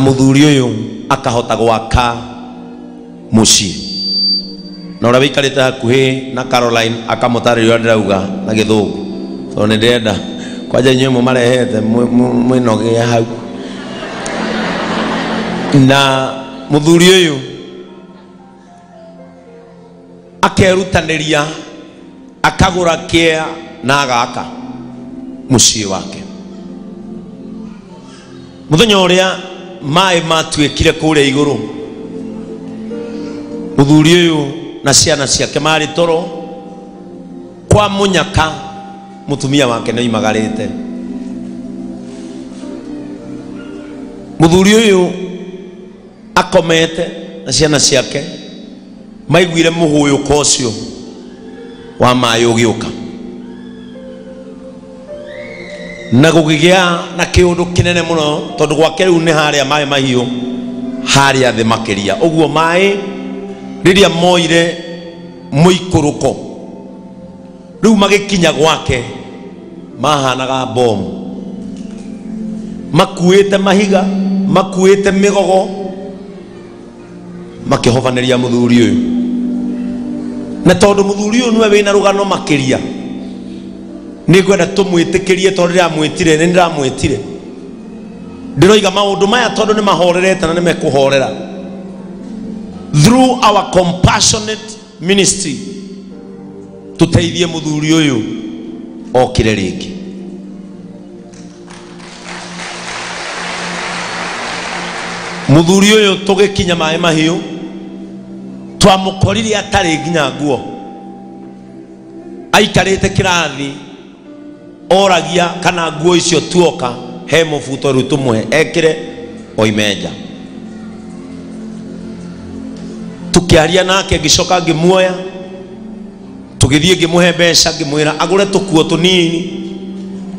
muthuri uyu akahota gwaka muci na uria wikarite hakuhi na Caroline akamutariria ndirauga na githungu to ni ndenda kwaje nyimu marehete mwinoge hau na muthuri uyu akerutaniria akagura kia na agaka muci wake muthenya uria mai matuikire kuria iguru muthuri uyu na ciana ciake mari toro kwa munyaka mutumia wake ni magarite muthuri uyu akomete na ciana ciake maiguire muhuyu kocio wa mayugiuka na gugigia na kiundu kinene muno tondu gwake riu ni haria mai mahiu haria the makeria uguo mai riria moire muikuruko riu magikinya gwake mahanaga bom makuite mahiga makuite migogo makihovaneria muthuri uyu na tondu muthuri uyu niwe wina rugano makeria nigwenda tumwitikirie tondu ndiramwitire ni ndiramwitire ndiroiga maundu maya tondu ni mahorerete na ni mekuhorera through our compassionate ministry tuteithie muthuri uyu okire ringi muthuri uyu tugikinya mai mahiu twamukorire atari nginya nguo aikarite kirathi oragia kana nguo icio tuoka he mufuto ru tumwe ekire oimeja tukiaria nake ngicoka ngimuoya tugithie ngimuhe mbeca ngimwira agure tukuo tunini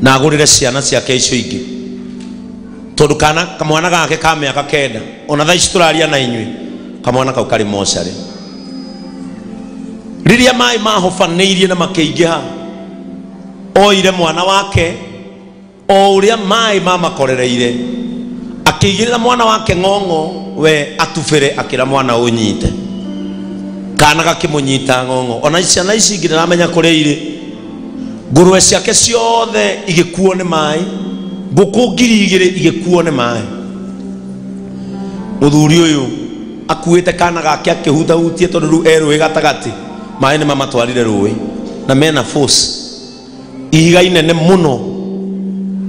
na agurire ciana ciake icio ingi tondu kana kamwana gake ka miaka kenda ona thaici turaria na inyui kamwana kau kari mocari riria mai mahofaneirie na makeingiha oire mwana wake o uria mai mama korereire akiigirira mwana wake ngongo we atufere akira mwana unyite kana gakimunyita ngongo ona ciana ici ngira amenya kureire ngurwe ciake ciothe igikuo ni mai nguku ngiri igire igikuo ni mai muthuri uyu akuite kana gake akihuta hutie tondu ru erwe gatagati mai ni mama twarire ruwe na mena force ihiga inene muno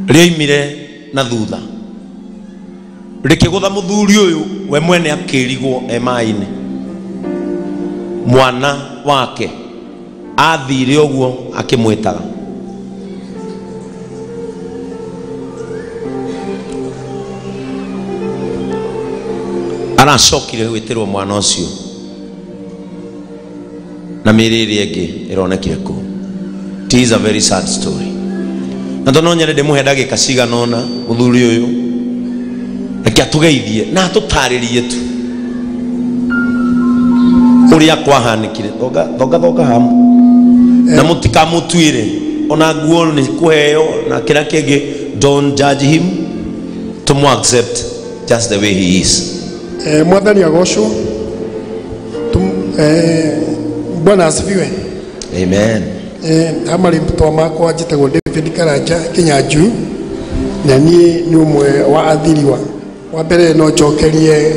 rioimire na thutha rikigutha muthuri uyu we mwene akirigwo emaine mwana wake athire uguo akimwitaga aracokire gwitirwo mwana ucio na miriri ingi ironekire ku. It is a very sad story. Na tono nyere demuhe dagika ciganona muthuri uyu akiatugeithie na tutaririe tu uria kwahanikire thoga ham na mutikamutwire ona nguo ni kuheo na kira kenge. Don't judge him, to more accept just the way he is. Mwathani agocwo bwana asifiwe. Amen. Amari mtu wa mako ajitagwo David Karanja Kinyanju na nie ni umwe wa athiriwa wa mbere no njokerie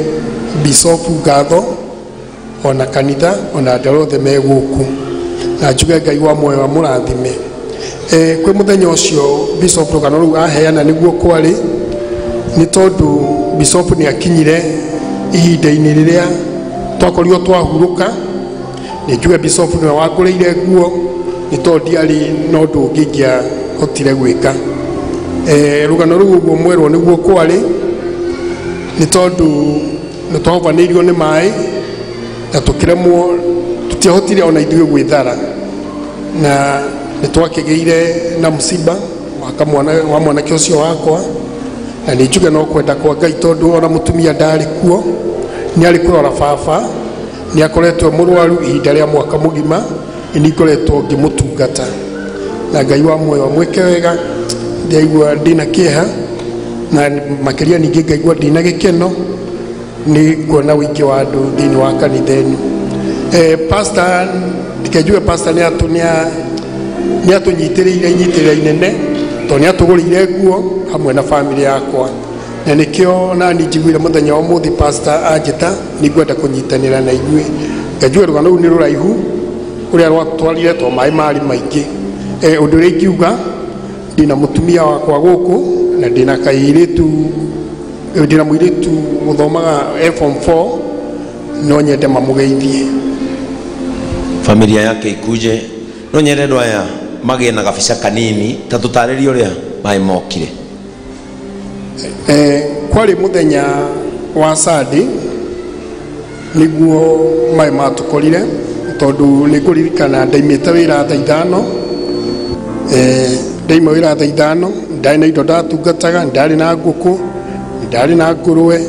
Bishop Gatho ona kanitha ona andorothe meguku na njuge Ngai wa moyo wa murathime kwi muthenya ucio Bishop rugano ru aheana niguo kwari ni tondu Bishop ni akinyire ihinda-ini riria twakorirwo twahuruka ni njuge Bishop ni wakureire nguo nitodi ali nodu gigia hotire gwika rugano ru guo mwerwo niguo kwari ni tondu nitwavanirio ni mai na tukiremwo tutihotire ona ithuĩ gwithara na nitwakigeire na msiba wa mwanake ucio wakwa na nijuge no kwenda kwa Ngai tondu ona mutumia ndari kuo ni ari kurora baba ni akoretwo murwaru ihinda ria mwaka mugima nikoretwo ngimutungata na Ngai wa moyo wa mweke wega ndaigua ndina kieha na makiria ni gikaigwa dina gikeno ni kuona wiki wa andu thini wa kanitheni. Pastor dikajue pastor ni atunyitiriire nyitirira inene tonya tugurire nguo hamwe na family yakwa na nikio na nijigwire muthenya wa muthi pastor ajita ni ngwenda kunyitanira na igwe ngajue rugano ni ruraihu uria rwatwarire to mai mari maingi undure kiuga dina mutumia wakwa guku na dina kairitu ndina mwiritu muthomaga form 4 no nyende mamugeithie familia yake ikuje no nyende ndwaya mage na gabisa kanini ta tutaririo ria mai mokire kwali muthenya wa sadi niguo mai matukorire tondu nikuririkana ndaimite wira ta ithano ndaimo wira ta ithano ndaina indo ndatungataga ndari na nguku ndari na ngurwe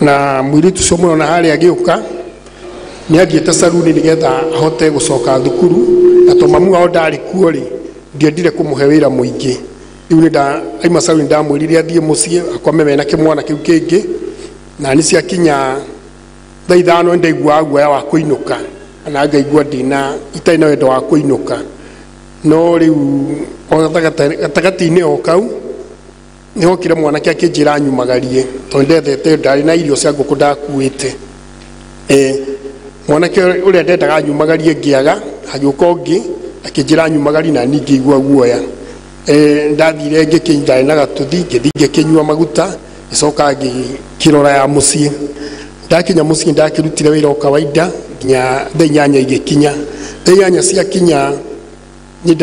na mwiritu somo na hali agiuka ni agieta saruni nigetha hote gucoka thukuru na tomamu wao ndari kuo ri ndiendire kumuhe wira muingi riu ni ndaima saruni ndamwirire athie mucie akome mena kimwana kiu kingi na ni cia kinya thaithano ndaigua agua wa kuinuka na ngaigua dina itaina wendo wa kuinuka no riu ogatagati-ini o kau niho kire mwanake akinjira nyumagarie tondethete ndari na irio cia nguku ndakuite mwanake uria ndendaga nyumagarie ngiaga agiuka ngi akinjira nyumagari na ningi igua guoya ndathire ngikinda na gatuthi ngithinge kinyua maguta icoka ngikirora ya mucii ndakinya mucii ndakirutire wira o kawaida nginya thenyanya igikinya thenyanya cia kinya ni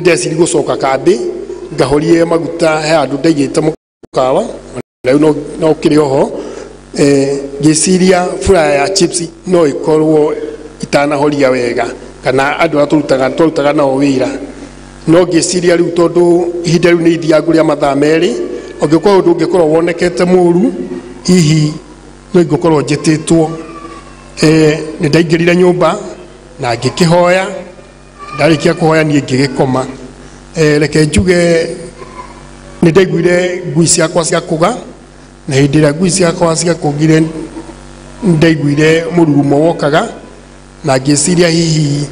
ndeciri gucoka kambi ngahorie maguta he andu ndaigite mukawa na no kiri oho ngiciria fura ya chips no ikorwo itanahoria wega kana andu aturutaga na wira no ngiciria riu tondu ihinda riu ni ithianguria mathaa meri ongikwa undu ngikorwo wonekete muru hihi no ngokorwo njitetwo ni ndaingirira nyumba na ngikihoya ndarikia kuhoya ni ngigikoma reke njuge ni ndaiguire ngui ciakwa cia kuga na hindi ria ngui ciakwa cia kugire ndaiguire murugumo wokaga na ngiciria hihi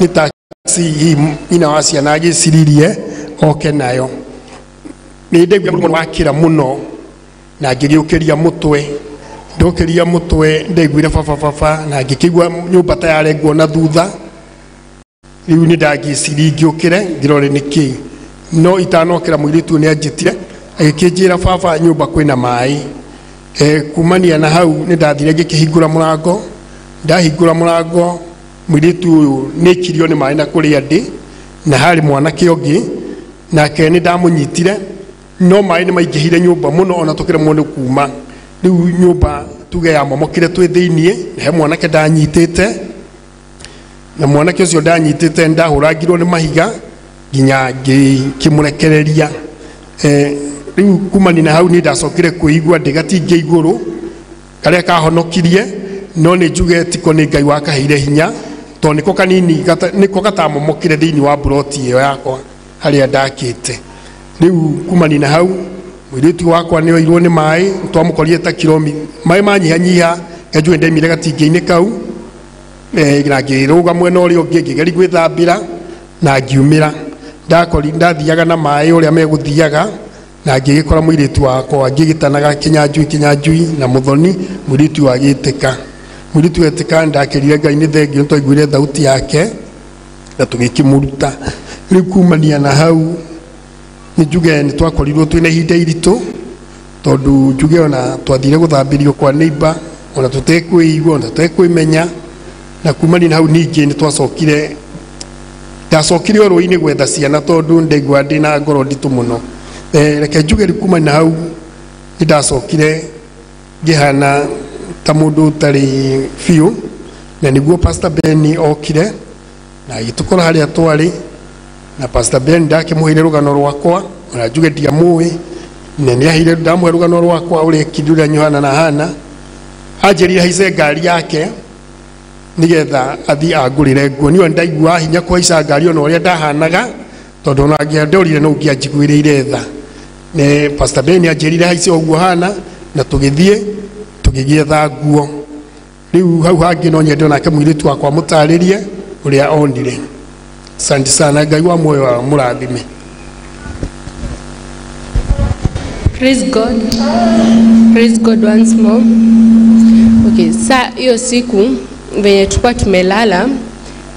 ni taxi ina wacia na ngiciririe oke nayo ni ndaiguire murugumo wakira muno na ngiriukiria mutwe ndokiria mutwe ndaiguire fafafafa na ngikigwa nyumba ta yare nguona thutha riu ni ndagiciri ngiukire ngirore niki no itanokira mwiritu ni ajitire agikinjira baba nyumba kwina mai kumania na hau ni ndathire ndahingura murango mwiritu ni kirio ni mai na kuri andi na hari mwanake ongi nake ni ndamunyitire no mai ni maingihire nyumba muno ona tukire mundu kuma riu nyumba tuge ya momokire twi thiinie he mwanake ndanyitite na mwanake ucio ndanyitite ndahurangirwo ni mahiga nginya ngikimurekereria riu kumani na hau ni ndacokire kuigua ndigatinge iguru karia kahonokirie no ni njuge tiko ni Ngai wakaheire hinya to niko kanini niko gatamomokire thiini wa broti iyo yakwa haria ndakite riu kumani na hau mwiritu wakwa ni oirwo ni mai twamukorie ta kilomi mai manyihanyiha ngajue ndaimire gatinge-ini kau na ngiruga mwena uria ungi ngigeri gwithambira na ngiumira ndakori ndathiaga na mai uria meguthiaga na ngigikora mwiritu wakwa ngigitanaga kinyanjui na muthoni mwiritu agitika mwiritu etika ndakirire Ngai ni thengi nto iguire thauti yake na tugikimuruta rikumania na hau ni njuge ni twakorirwo twina ihinda iritu tondu njuge ona twathire guthambirio kwa neighbor ona tutekuigwa ona tutekuimenya na kumani na hau ningi ni twacokire ndacokire ruini gwetha ciana tondu ndaigua ndina ngoro nditu muno reke njuge kumani na hau ndacokire ngihana ta mundu tari fiu na niguo Pastor Benny okire na itukora haria twari na Pastor Benny ndakimuhire rugano rwakwa na njuge ndiamui na niahire ndamwe rugano rwakwa uri kidura nyohana na hana ajerire haize ngari yake nigetha athi angurire nguo niwe ndaigua hinya kwa ica ngari ona uria ndahanaga Todo na giandori no giajiguireire tha ne Pastor Ben ajerire haici oguo hana na tugithie tugigie tha nguo riu hau hangi no nyendo nake mwiritu wakwa mutaririe uria ondire. Asante sana Ngai wa moyo wa murathime. Praise God. Praise God once more. Okay, saa hiyo siku venye tulikuwa tumelala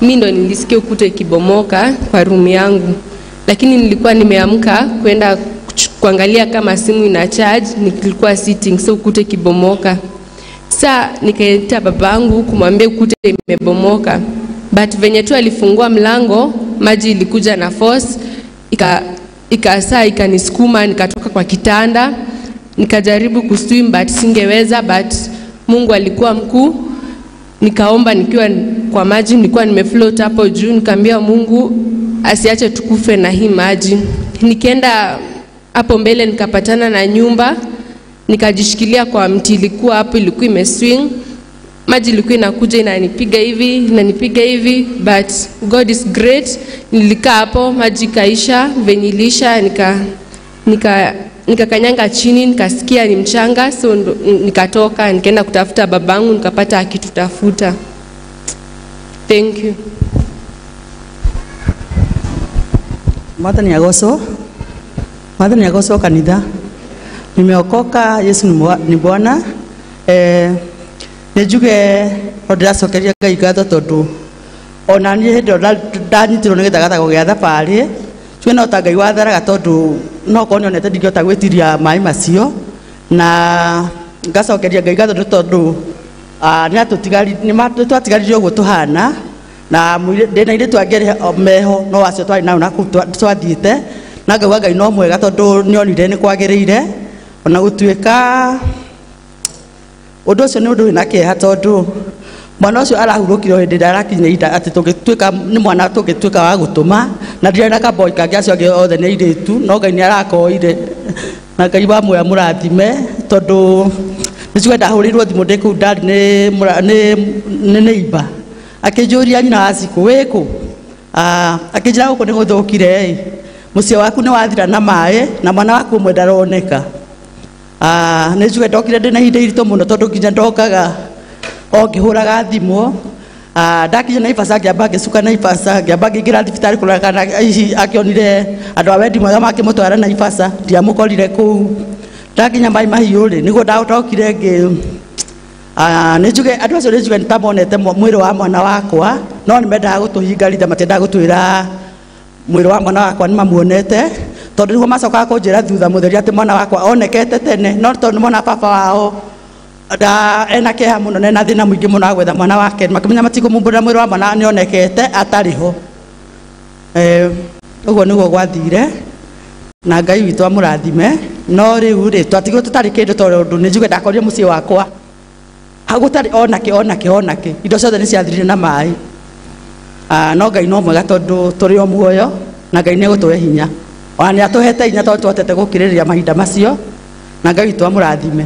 mimi ndo nilisikia ukuta kibomoka kwa room yangu. Lakini nilikuwa nimeamka kwenda kuangalia kama simu ina charge, nilikuwa sitting so ukuta kibomoka. Saa nikaita babangu kumwambia ukuta imebomoka. But venye tu alifungua mlango maji ilikuja na force ikaniskuma nikatoka kwa kitanda nikajaribu kuswim but singeweza, but Mungu alikuwa mkuu. Nikaomba nikiwa kwa maji, nilikuwa nimefloat hapo juu, nikamwambia Mungu asiache tukufe na hii maji. Nikaenda hapo mbele nikapatana na nyumba nikajishikilia kwa mti ilikuwa hapo, ilikuwa imeswing. Maji ilikuwa inakuja inanipiga hivi, but God is great. Nilikaa hapo maji kaisha, venilisha nikakanyanga chini nikasikia ni mchanga, so nikatoka nikaenda kutafuta babangu nikapata akitutafuta. Thank you. Mata ni agoso kanida. Nimeokoka, Yesu ni Bwana. Nejuge odacokeria Ngai gatho tondu ona nie hendo ndanyitirwo ni githagatha gugia thabari twina ota Ngai watharaga tondu no ko nionete ndingihota gwitiria mai macio na ngacokeria Ngai gatho tondu ni atutigari ni matwatigaririo uguo tuhana na ndina ire twangere meho no wacio twari na twathiite na ngauga Ngai no mwega tondu nionire ni kwagereire ona gutuika Odoso ni odo na ke hatodo mwana ucio arahurukiro hindi ndarakinya ida ati tugituika ni mwana tugituika wa gutuma na ndirenda ka boy ka giacio ge othe ni iritu no Ngai ni arakoire na Ngai wa moya murathime tondu niciwe ndahurirwo thimu ndiku ndari ni neiba akijuria nyina asiku wiku akijira guko ni guthukire mucio waku ni wathira na mae na mwana waku mwe ndaroneka. Nejuwe ndokire ndina hinde irito muno tondu nginya ndokaga ngihuraga thimu ndakinya na ifasa ngiamba ngingira thibitari kurakana akionire andu a wendi mwega makimutwara na ifasa ndiamukorire kuu ndakinya mai mahiu ri niguo ndautokire ngi nejuge andu acio nejuge nitamonete mwiri wa mwana wakwa no nimendaga gutuhingarithia matendaga gutwira mwiri wa mwana wakwa ni mamuonete tondu niguo macokaga kunjira thutha mutheri ati mwana wakwa onekete tene no tondu mwana papa wao da enake ha muno na thina muingi muno agwetha mwana wake makinya matigo mumbura mwiro wa mwana ni onekete atariho uguo niguo gwathire na Ngai witu amurathime no riu ri twatigo tutari kindu tondu nijuge ndakoria mucii wakwa agutari onake indo ciothe ni ciathirire na mai no Ngai no mwega tondu turi o muoyo na Ngai ni gutuhe hinya wani atohete inya to twatete gukiriria mahinda macio na Ngai witu amurathime.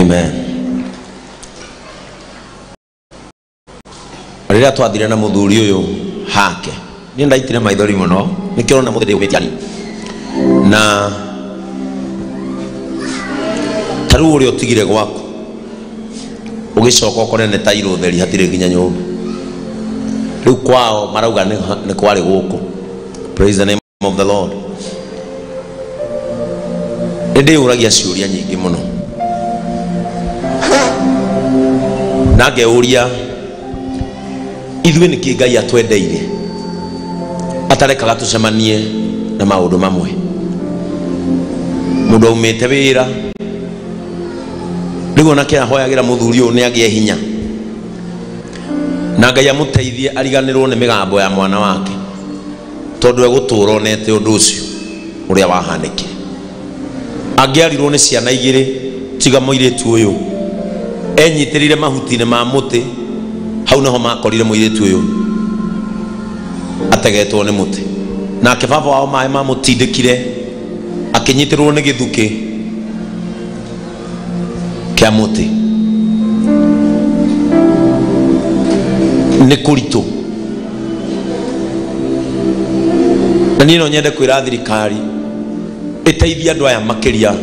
Amen. Rira twathire na muthuri uyu hake ni ndaitire maithori muno nikirona muthuri umiti ari na taru uri utigire gwaku ugicoka ukore ne tairu theri hatire nginya nyumba riu kwao marauga ni kwari guku. Praise the name of the Lord. Ede uragia ciuria nyingi muno na ngeuria ithuĩ niki Ngai atwendeire atarekaga tucemanie na maundu mamwe mundu umite wira rigo nake ahoyagira muthuri uyu ni agie hinya na Ngai amuteithie ariganirwo ni migambo ya mwana wake tondu eguturo nete undu ucio uria wahanike angiarirwo ni ciana igiri tiga muiretu uyu enyitirire mahutine ma muti hau naho makorire muiretu uyu ategetwo ni muti nake baba wao mai ma mutindikire akinyitirwo ni githuki kia muti ni kuritu na nino nyende kwira thirikari iteithie andu aya makiria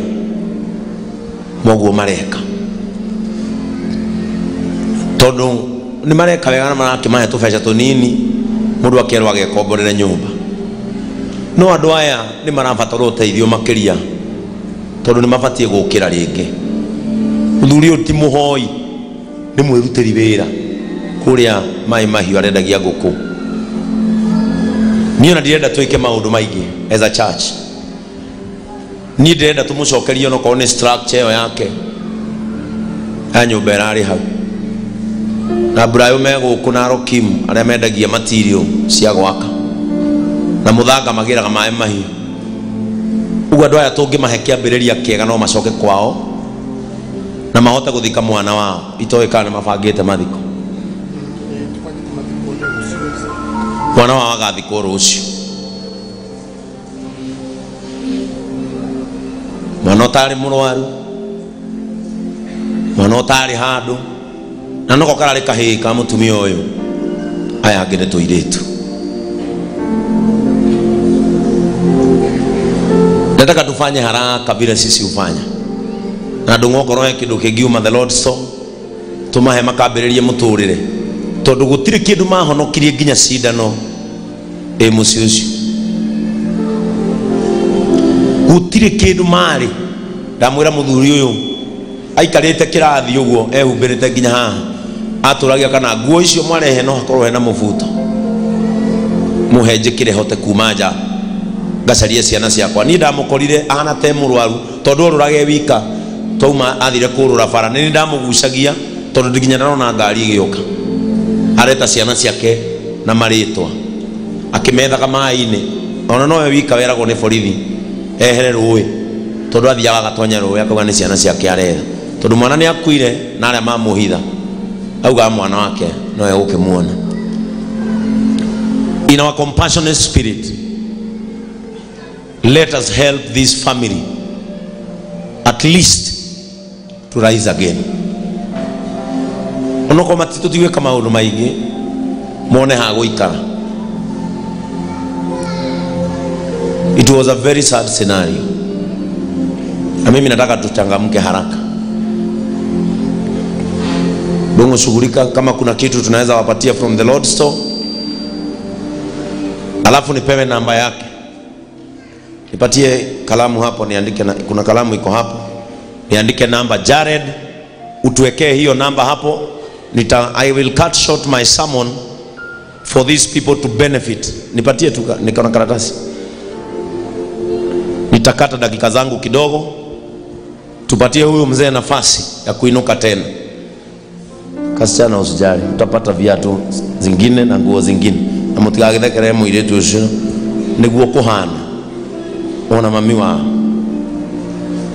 moguo mareka, tondu ni mareka wega na marakimahe tubeca tunini mundu akerwo agekomborere nyumba. No andu aya ni marabatara uteithio makiria tondu ni mabatie gukira ringi. Muthuri uyu ti muhoi, ni mwirutiri wira kuria mai mahiu arendagia nguku. Niyo na ndirenda twike maundu maingi as a church. Ni ndirenda tumucokerie no kone structure yake anyo berari hau na brayo mego kunaro kim aria mendagia material cia gwaka na muthanga magiraga mai mahiu. Ugo ndoya tungimahe kiambiriria kiega no macoke kwao na mahota guthika mwana wao itoe kana mabangite mathiko. Mwana wao agathikwo rucio. Mwana utari murwaru, mwana utari handu na noko karari kahii ka mutumia uyu aya ngine tuiretu. Nataka tufanye haraka bila sisi ufanya. Na ndungokoro ya kindu kingiuma the Lord so tumahe makambiririe muturire. Tondu gutire kindu mahonokirie nginya cindano e mucio ucio. Gutire kindu mari ndamwira muthuri uyu aikarite kirathi uguo ehumbirite nginya haha aturagia kana nguo icio mwarehe no hakorwo hena muvuto muhenjikire hote kuma nja ngacarie ciana ciakwa. Ni ndamukorire ahana te murwaru tondu ururage wika twauma athire kurura bara. Ni ndamugucagia tondu nginya ndarona ngari igioka areta ciana ciake na maritwa akimethaga maini ona nowe wika weragwo ni borithi ehere ruwi tondu athiaga gatonya ruwi akauga ni ciana ciake aretha tondu mwana ni akuire na aria mamuhitha auga mwana wake nowe ukimuona. In our compassionate spirit, let us help this family at least to rise again. Ono koma titutiwe kama ulu maingi muone hago ikara. It was a very sad scenario. Na mimi nataka tuchangamke haraka. Bongo shughulika kama kuna kitu tunaweza wapatia from the Lord store. Alafu nipewe namba yake. Nipatie kalamu hapo niandike, na kuna kalamu iko hapo. Niandike namba Jared, utuwekee hiyo namba hapo. I will cut short my sermon for these people to benefit. Nipatie tu nikona karatasi. Nitakata dakika zangu kidogo. Tupatie huyu mzee nafasi ya kuinuka tena. Kasichana usijali, utapata viatu zingine na nguo zingine. Na mutigagethekere muiretu ucio niguo kuhana. Ona mami wa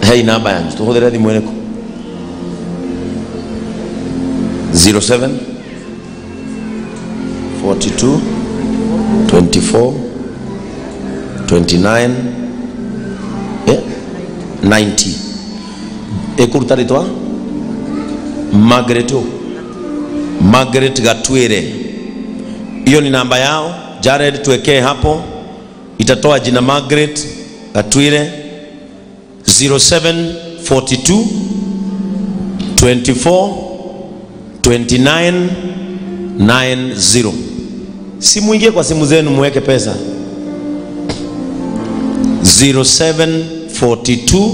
hei namba yangu. Tuhudhere thimu yako. 07 42 24 29 90. Ekurutaritoa Margareto Margaret Gatwire. Hiyo ni namba yao. Jared tuwekee hapo. Itatoa jina Margaret Gatwire 07 42 24 29 90. Simu ingie kwa simu zenu muweke pesa. 07 42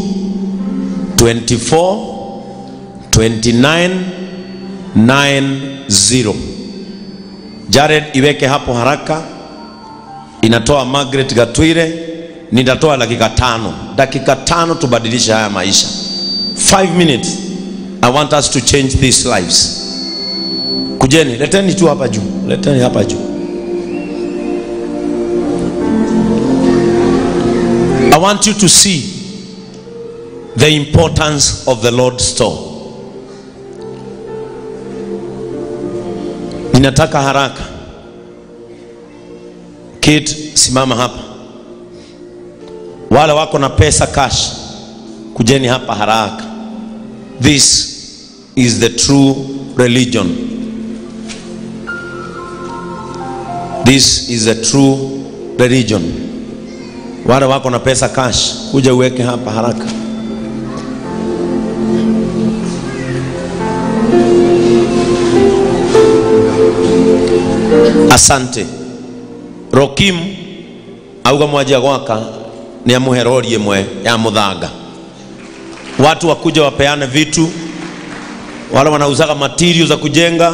24 29 90. Jared iweke hapo haraka. Inatoa Margaret Gatwire. Nitatoa dakika 5. Dakika 5 tubadilisha haya maisha. 5 minutes. I want us to change these lives. Kujeni, leteni tu hapa juu. Leteni hapa juu. I want you to see the importance of the Lord's store. Ninataka haraka. Kid, simama hapa. Wale wako na pesa cash, kujeni hapa haraka. This is the true religion. This is a true religion. Wale wako na pesa cash, kuja uweke hapa haraka. Asante. Rokim auga mwaji agwaka ni amuherorie mwe ya mudhaga. Watu wakuja wapeane vitu. Wale wanauzaga materials za kujenga,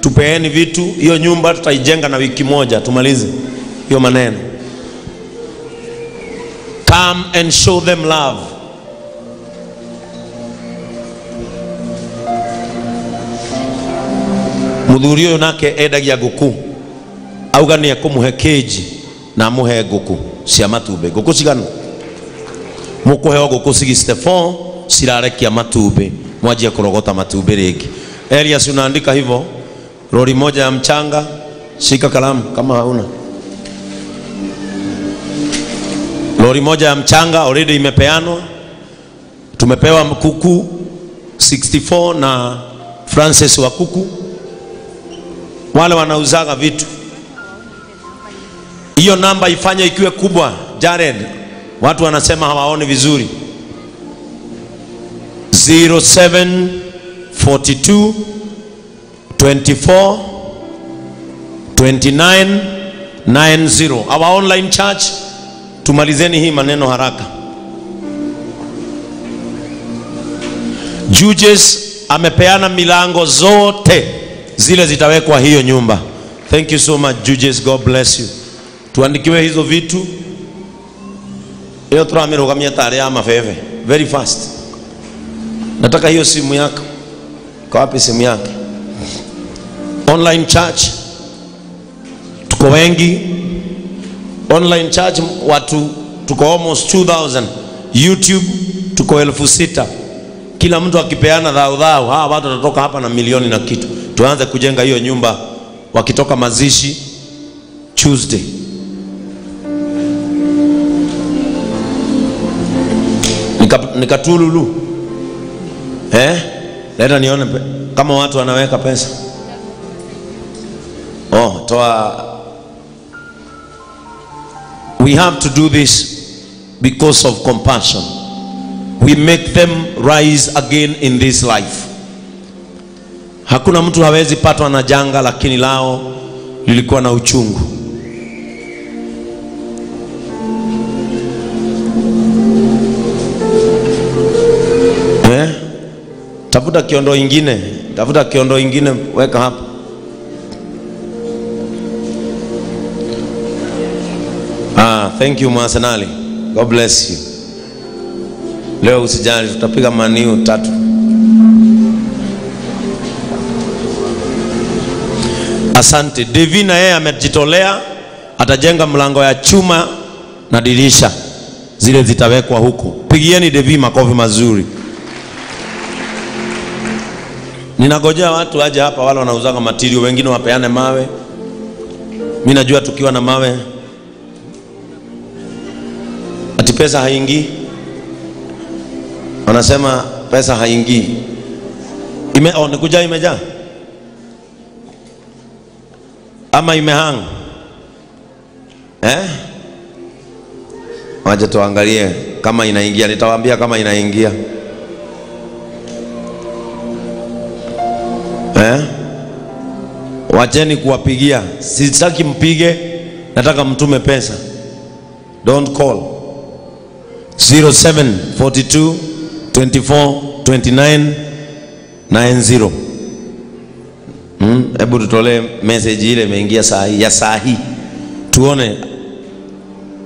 tupeeni vitu. Hiyo nyumba tutaijenga na wiki moja tumalize hiyo maneno. Come and show them love. Mudhurio nake edagia guku augani yako muhekeji na muhe guku siamatube guku sigano mukuhewa guku sigi Stefan silareki ya matube mwaji ya kurogota matube reki Elias unaandika hivyo lori moja ya mchanga, shika kalamu kama hauna. Lori moja ya mchanga already imepeanwa, tumepewa kuku 64 na Francis wa kuku. Wale wanauzaga vitu, hiyo namba ifanya ikiwe kubwa. Jared, watu wanasema hawaoni vizuri. 0742 24 29 90. Our online church, tumalizeni hii maneno haraka. Judges amepeana milango zote zile zitawekwa hiyo nyumba. Thank you so much, Judges. God bless you. Tuandikiwe hizo vitu. Hiyo tuamiro kamia tarehe ama feve. Very fast. Nataka hiyo simu yako. Kwa wapi simu yako? Online church. Tuko wengi. Online church watu tuko almost 2000. YouTube tuko 6000. Kila mtu akipeana dhaudhau, hawa watu watatoka hapa na milioni na kitu. Tuanze kujenga hiyo nyumba wakitoka mazishi Tuesday. Nikatululu. Leta nione kama watu wanaweka pesa. Oh, toa. We have to do this because of compassion. We make them rise again in this life. Hakuna mtu hawezi patwa na janga, lakini lao lilikuwa na uchungu. Tafuta kiondo ingine, tafuta kiondo ingine, weka hapa. Thank you Masanali. God bless you. Leo usijali tutapiga maniu 3. Asante. Devina yeye amejitolea, atajenga mlango ya chuma na dirisha zile zitawekwa huko. Pigieni Devi makofi mazuri. Ninagojea watu waje hapa, wale wanauzanga material, wengine wapeane mawe. Mimi najua tukiwa na mawe ati pesa haingii. Wanasema pesa haingii. Nikuja imejaa. Ama imehang. Waje tuangalie kama inaingia. Nitawaambia kama inaingia. Wacheni kuwapigia. Sitaki mpige, nataka mtume pesa. Don't call. 0742 24 29 90. Ebu tutole message ile imeingia sahi ya sahi. Tuone.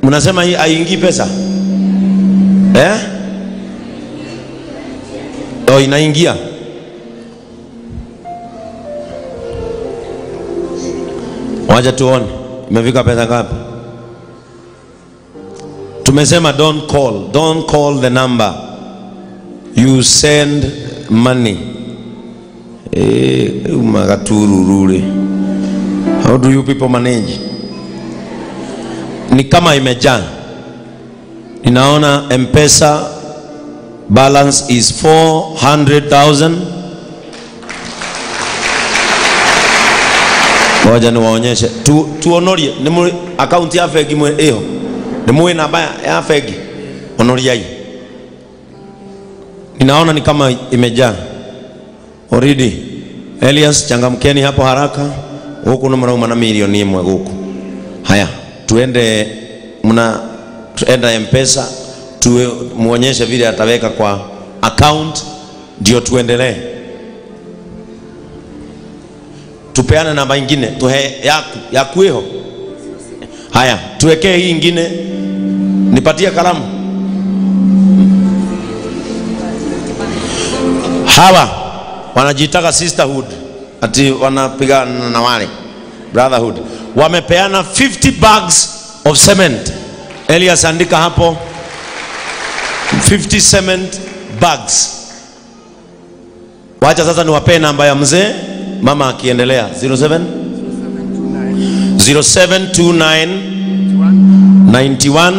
Mnasema hii haingii pesa? Oh, inaingia. Wacha tuone imefika pesa ngapi. Tumesema don't call. Don't call the number. You send money. How do you people manage? Ni kama imejaa. Ninaona M-Pesa balance is 400,000. Waje niwaonyeshe. Tuonorie. Account ya feki mwe hiyo. Nimuwe na baya ya fegi onoriai. Ninaona ni kama imejaa already. Elias, changamkeni hapo haraka. Huko na mwanao na milioni mwe huko. Haya, tuende tuenda Mpesa, muonyeshe vile ataweka kwa account ndio tuendelee. Tupeane namba nyingine, tuhe ya kueho. Haya, tuwekee hii nyingine. Nipatia kalamu. Hawa wanajitaka sisterhood, ati wanapigana na wale brotherhood. Wamepeana 50 bags of cement. Elias, andika hapo 50 cement bags. Wacha sasa niwape namba ya mzee, mama akiendelea 0729 91 55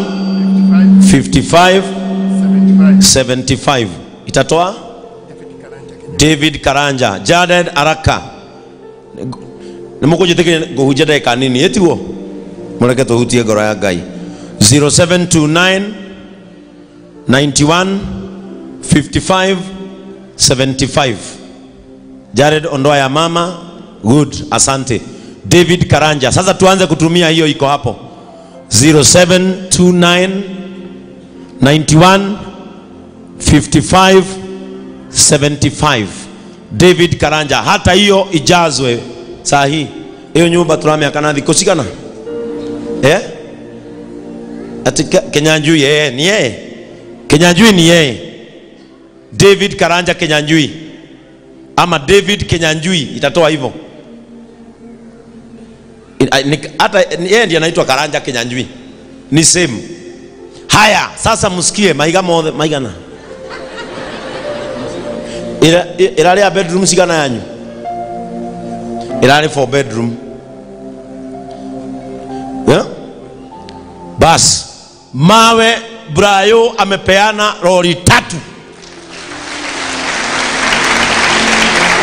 75. Itatoa David Karanja, Jared Araka. Nimukujiteke hujadai kanini eti huo mwanake tohutie goro ya gai 0729 91 55 75. Jared, ondoa ya mama. Good, asante David Karanja. Sasa tuanze kutumia hiyo iko hapo 0729 91 55 75. David Karanja, hata hiyo ijazwe sahi. Hiyo nyumba tulamia kanadhi kusikana. Atika Kenyanjui ni yeye. Kenyanjui ni yeye. David Karanja Kenyanjui ama David Kenyanjui itatoa hivyo. Hata yeye ndiye anaitwa Karanja Kenyanjui. Ni same. Haya, sasa msikie maigana. Ilale ya bedroom sikana yanyu. Ilale for bedroom. Yeah? Bas, mawe Brayo amepeana lori 3.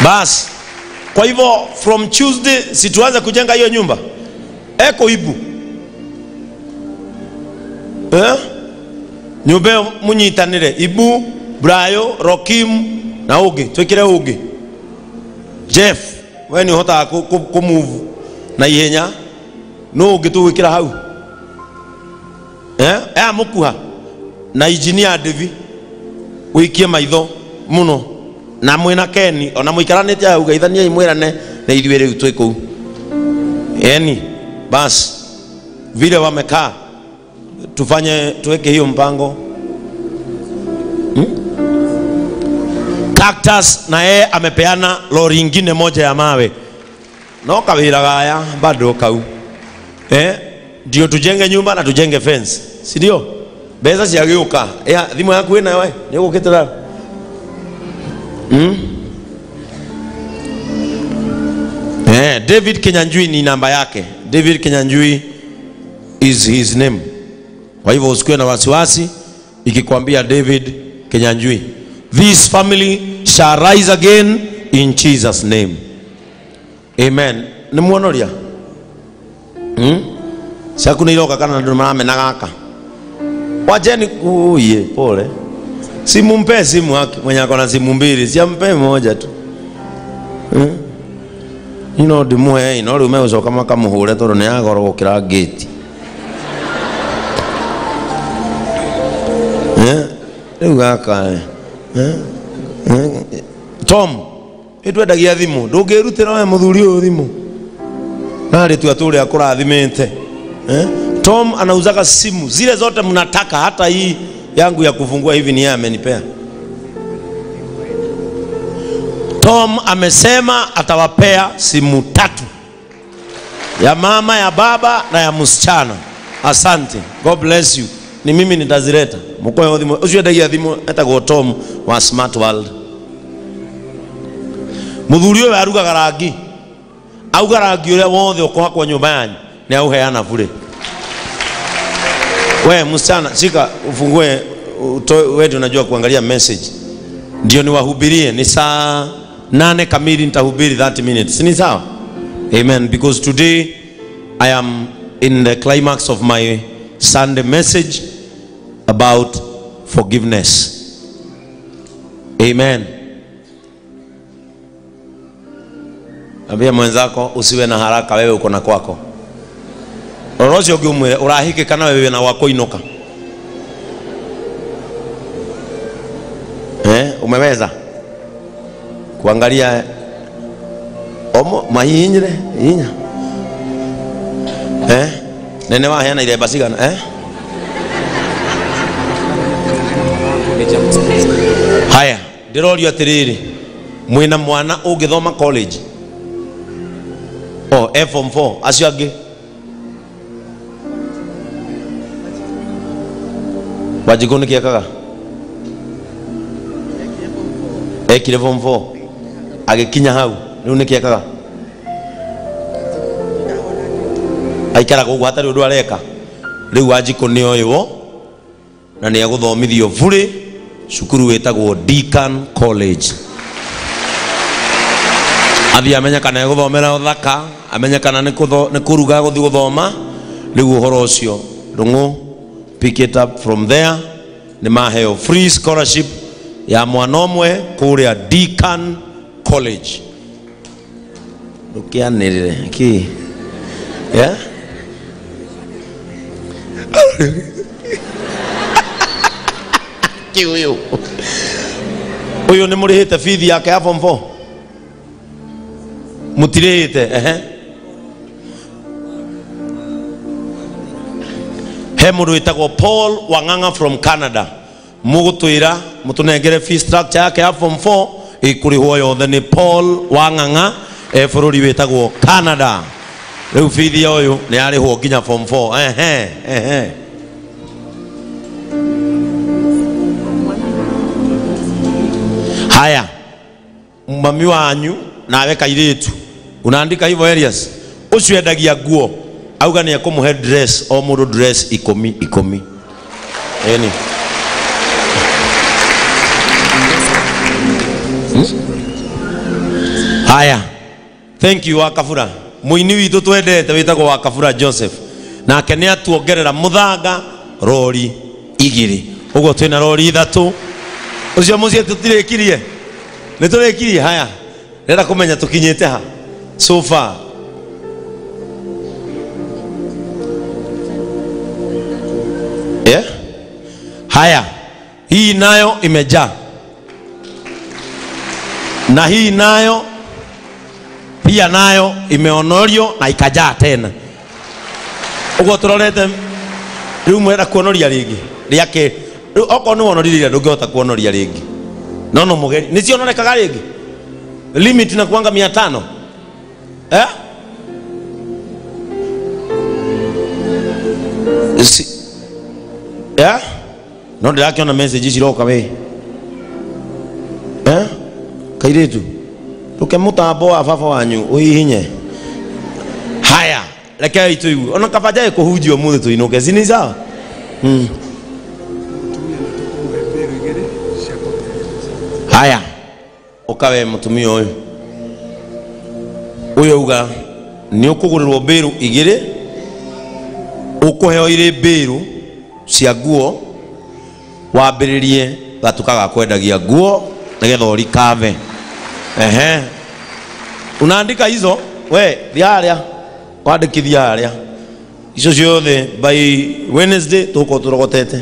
Bas, kwa hivyo from Tuesday situanza kujenga hiyo nyumba. Eko ibu. Nyumbe munyi itanire ibu, Brayo, Rokim na Ugi. Tuwekire Ugi. Jeff, weni hota kumuvu na ihenya. No Ugi tuwekira hau. Mukuha na injinia Devi wikie maitho muno na mwena Keni ona muikaranite ya ugaithania imwerane na ithuere utwiko yani. Bas vile wamekaa tufanye tuweke hiyo mpango. Cactus na yeye amepeana lori nyingine moja ya mawe no kawira gaya bado kau ndio tujenge nyumba na tujenge fence, si ndio? Beza siageuka. Dhimo yako ina wewe. Niko ketela. David Kenyanjui ni namba yake. David Kenyanjui is his name. Kwa hivyo usikue na wasiwasi ikikwambia David Kenyanjui. This family shall rise again in Jesus name. Amen. Ni muonoria. Sakuni loka kana ndo mame nagaka. Wajeni uye pole. Simumpe simu haki mwenye akona simu 2, siampe moja tu. Ino dimuhe ino rume uso kama kamuhure toro ne agorokira gate. Ugaka. Tom, itwendagia thimu. Ndungirutira we muthuri uyu thimu. Nari tu aturi akurathimite. Tom anauzaka simu zile zote mnataka, hata hii yangu ya kufungua hivi ni yeye amenipea. Tom amesema atawapea simu 3. Ya mama, ya baba na ya msichana. Asante. God bless you. Ni mimi nitazileta. Mkoe odhimo. Usiwe dagia dhimo hata kwa Tom wa Smart World. Mudhurio wa ruga garagi. Au garagi ule wothe uko kwa nyumbani. Ni auheana vule. Wewe msichana sika ufungue wewe unajua kuangalia message. Ndio niwahubirie ni saa 8 kamili nitahubiri 30 minutes. Ni sawa? Amen, because today I am in the climax of my Sunday message about forgiveness. Amen. Ambia mwenzako usiwe na haraka, wewe uko na kwako. Orozi ogumwe urahike kana wewe na wako inoka. Umeweza kuangalia omo mahinyire inya. Nene wa haya na ile basi gana Haya, ndirori atiriri. Mwina mwana ugithoma college. Oh, F from 4. As you are gay. Wajigoni kia kaka? Ekile from 4. Age kinya hau. Nune kia kaka? Aikara kuku hatari uduwa leka. Liu wajikoni oyo. Nani ya kutho omidhi yofule. Shukuru weta kuhu Deacon College. Adi amenya kana ya kutho omera odhaka. Amenya kana nekuruga kuthi kuthoma ligu horosio dungu pick it up from there ni maheo free scholarship ya mwanomwe kurea Deacon College dukia nilire ki yeah ki uyu uyu ni muri hita fidhi ya kaya form 4 mutirete Hemuru itako Paul Wanganga from Canada. Mugutuira mutunengere fee structure yake ya form 4 ikuri huo yothe ni Paul Wanganga bururi witagwo Canada. Riu fee yoyo ni ari huo nginya form 4. Haya. Mami wanyu nawe kairetu unaandika hivyo areas ucio endagia nguo auga ni akomu head dress o muru dress ikomi yani haya thank you Wakafura muini witu twendete witagwo Wakafura Joseph na kenya tuongerera muthaga rori igiri ugo twina rori ithatu ucio mucie tutirekirie niturekirie haya Nenda kumenya tukinyete ha so far haya hii nayo imejaa na hii nayo pia nayo imeonorio na ikajaa tena ugo turorete riu mwenda kuonoria ringi riake oko ni wonoriria ndungihota kuonoria ringi no no mugeri ni cionorekaga ringi limit na kuanga 500 no ndirakiona na message ciroka we kairetu tukemutamba wa baba wanyu uhihinye haya rekei tu ona kabajae kuhujio muthe tu inoke zini sawa haya okawe mutumio uyu uyuga ni ukugurirwo biru igire ukuheo ire biru cia nguo wambiririe gatukaga kwendagia nguo nigetha urikave unaandika hizo we thiaria wandikithia aria icio ciothe by Wednesday tuko turogotete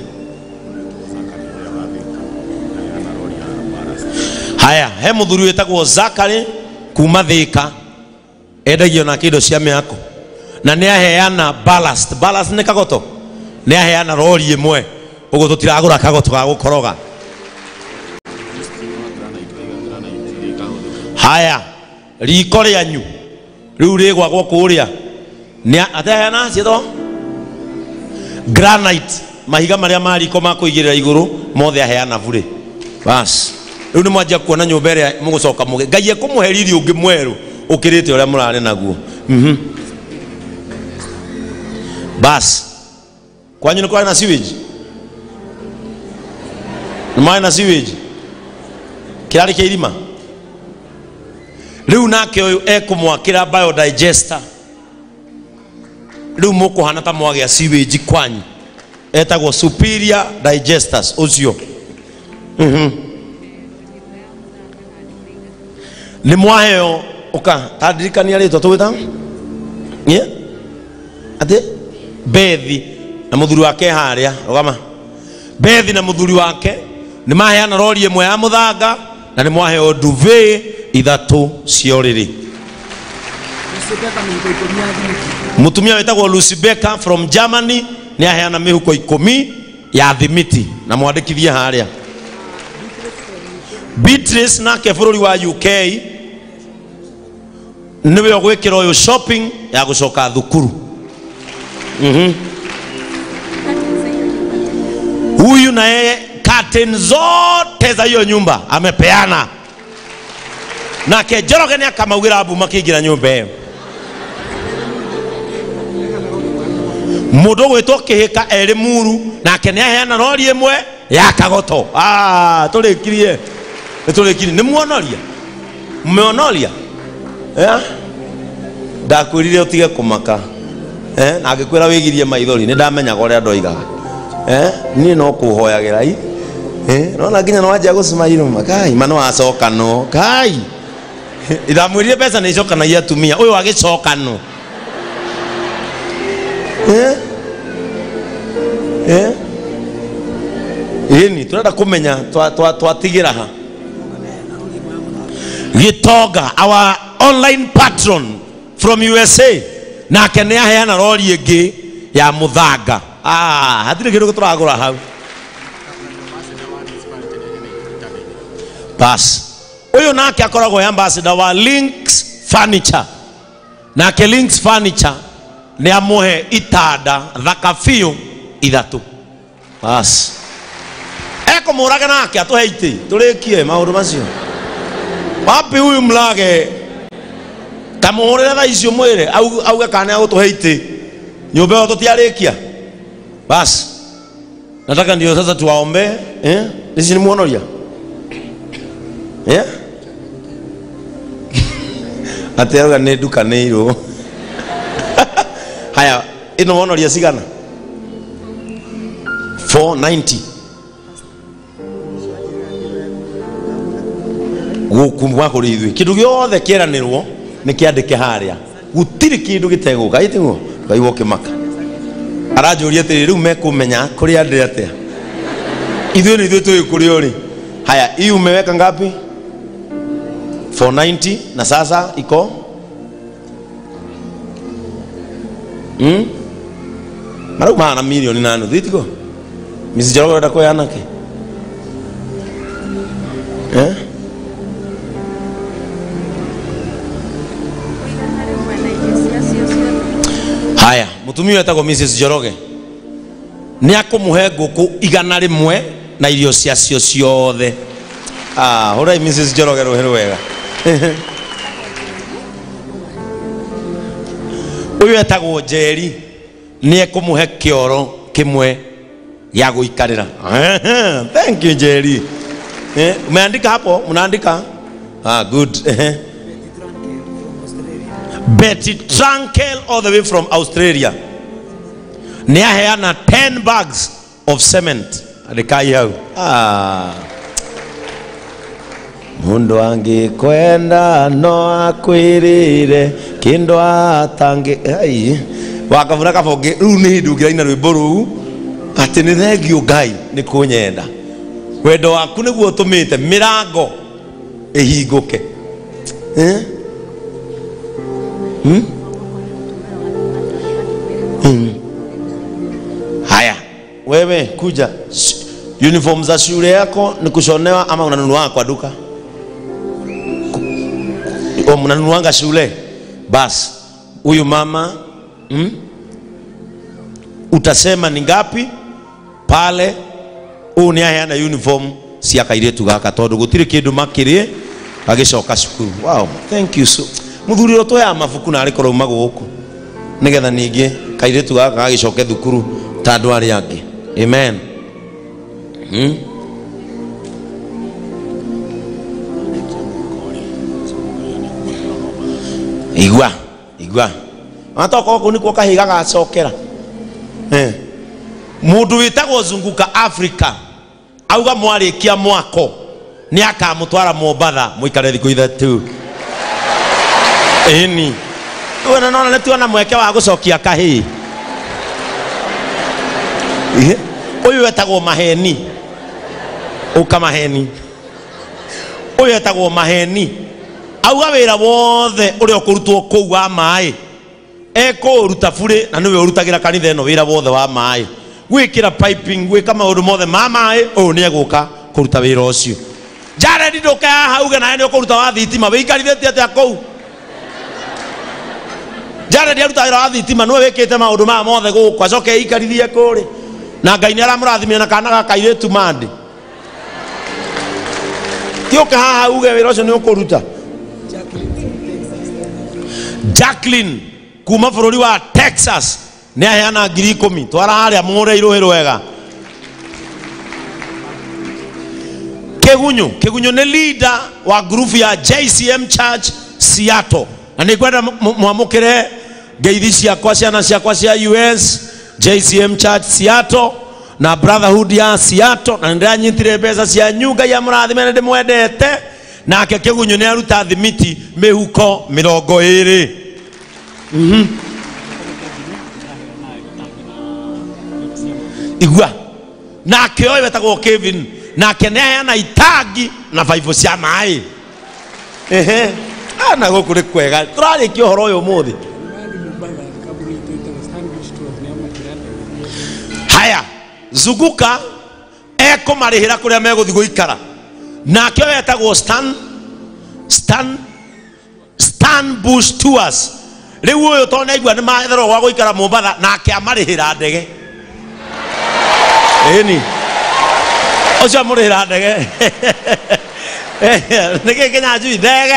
haya he muthuri wetagwo Zakari kuma Thika endagio na kindo cia miako na ni aheana ballast ni kagoto ni aheana rori imwe ugo tutiragura kagoto ga gukoroga haya riko rianyu riu rigwagwo kuria ni ateana cito granite mahiga maria mariko makuigirira iguru mothe aheana bure bas Riu ni mwanjia kuona nyumba ria mugucoka muge Ngai akumuheririe ungi mweru ukirite uria murare naguo bas kwanyu ni kwari na sewage ni mai na sewage kirari kia irima riu nake uyu ekumwakira biodigester riu mukuhana ta mwagia sewage kwanyu etagwo superior digesters uzio ni mwaheo uka tadirikania ritwa twita ye ate bethi na muthuri wake haria rugama bethi na muthuri wake ni maheana rori imwe ya muthanga na ni mwaheo duve ithatu cioriri mutumia wetagwo Lusibeka from Germany ni aheana mihuko 10 ya thimiti na mwandikithie haria Beatrice nake bururi wa UK niwe ogwikira oyo shopping ya gucoka thukuru huyu na yeye curtain zote za hiyo nyumba amepeana nake jorogeni akamaugira abu makigira nyumba hiyo mudo gwetoke heka elimuru nake ni aheana rori imwe ya kagoto tulikirie etolekini ni muonoria ndakwirire utige kumaka na ngikwira wigirie maithori ni ndamenyaga uria ndoigaga ni no kuhoyagira naona nginya no aje gucimaira makai mano acokano kai idamwirire pesa ni cokanagia atumia uyu agicokano ni turenda kumenya twatigira ha Gitoga, our online patron from USA, na kenya hena roli yake ya mudhaga. Hadiri kidogo tuagora hau. Bas. Oyo na kya kora goya basi dawa Links Furniture. Na ke Links Furniture ni amohe itada thakafio idatu. Bas. Eko muraga na kya to heiti, tulekie maundu macio. Wapi huyu mlage tamorera thaicio mwire auga kana utuheite nyumba yote tiarikia bas nataka ndio sasa tuwaombe hizi ni muonoria atega ne duka neiro haya ino muonoria sigana 490 gukumwa kurithwe kindu giothe kieranirwo nikiandike haria gutiri kindu giteguka itingo kaiwo kimaka arajuria tiri riu mekumenya kuri andire atia ithwe ni ithwe tukuri ori haya iu meweka ngapi 490 na sasa iko maruma na milioni nanu thitiko misijoro ndako yanake haya mutumio etagwo Mrs Joroge ni akumuhe nguku igana rimwe na irio cia cio ciothe horai Mrs Joroge roheru wega uyu etagwo Jeri ni akumuhe kioro kimwe ya guikarira thank you Jeri umeandika hapo mnaandika good Betty Trankel all the way from Australia. Nia heana 10 bags of cement. Adekai yao. Mundo angi kwenda no akwirire kindo atange ai wakavuna kafoge runi ndugira ina rwiboru ati ni thegio ngai ni kunyenda wendo waku niguo utumite mirango ihinguke haya wewe kuja uniform za shule yako ni kushonewa ama unanunua kwa duka unanunuanga shule basi huyu mama utasema ni ngapi pale unia hena uniform cia kairetu gaka tondu gutire kindu makirie agicoka cukuru wow thank you so muthuri roto ya mafuku na alikoro maguko nigetha ningi kairetu gaka gagicoke thukuru ta andu ari angi amen igwa anatoko ko ni ko kahiga gacokera Mudu witako zunguka Afrika auga mwale kia mwako ni haka mutwara mwobada mwikare thiku ithatu eni tuwana nona letu wana mweke wa gucokia kahii uyu wetagwo maheni uka maheni uyu wetagwo maheni auga wira wothe uri okurutwo kuu wa mai eko uruta fure na niwe urutagira kanitha eno wira wothe wa mai gwikira piping gwika maundu mothe mama o ni aguka kuruta wira ucio jare ndiduka hauga na ni ukuruta wa thitima wikarithete atia kou jare ndi aruta wira wa thitima no wikite maundu ma mothe gukwa coke ikarithie kuri na ngai ni aramurathimia na kana gakairetu mandi tioka hauga wira ucio ni ukuruta Jacqueline kuma bururi wa Texas ne ayana ngiri 10 twara haria mure iruhi rwega Kegunyo ni leader wa group ya JCM Church Seattle na nikwenda mwamukire ngeithi ciakwa ciana ciakwa cia US JCM Church Seattle na Brotherhood ya Seattle na ndiranyitire mbeca cia nyunga ya murathime ndi mwendete nake Kegunyo ni aruta thimiti mihuko 20 igwa na keoi wetagwo Kevin na kenea na itagi na vaivo cia mai ana gukuri kwega turari ki uhoro uyu muthi haya zuguka eko marihira kuria meguthi guikara na keoi wetagwo Stan Bush Tours riu uyu tona igwa ni maethero wa guikara Mombatha na akiamarihira ndege eni oja murira ndege ndege kenya ju ndege